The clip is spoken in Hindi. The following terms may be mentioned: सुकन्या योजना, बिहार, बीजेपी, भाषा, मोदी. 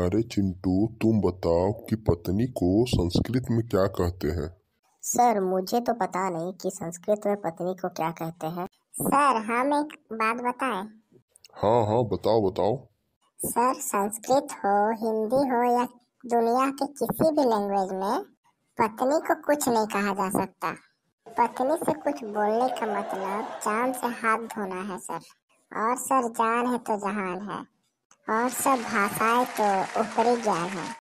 अरे चिंटू, तुम बताओ कि पत्नी को संस्कृत में क्या कहते हैं? सर, मुझे तो पता नहीं कि संस्कृत में पत्नी को क्या कहते हैं। सर, हम एक बात बताएं। हाँ हाँ, बताओ बताओ। सर, संस्कृत हो, हिंदी हो या दुनिया के किसी भी लैंग्वेज में पत्नी को कुछ नहीं कहा जा सकता। पत्नी से कुछ बोलने का मतलब जान से हाथ धोना है सर। और सर, जान है तो जहान है। और सब भाषाएं तो ऊपरी ज्ञान है।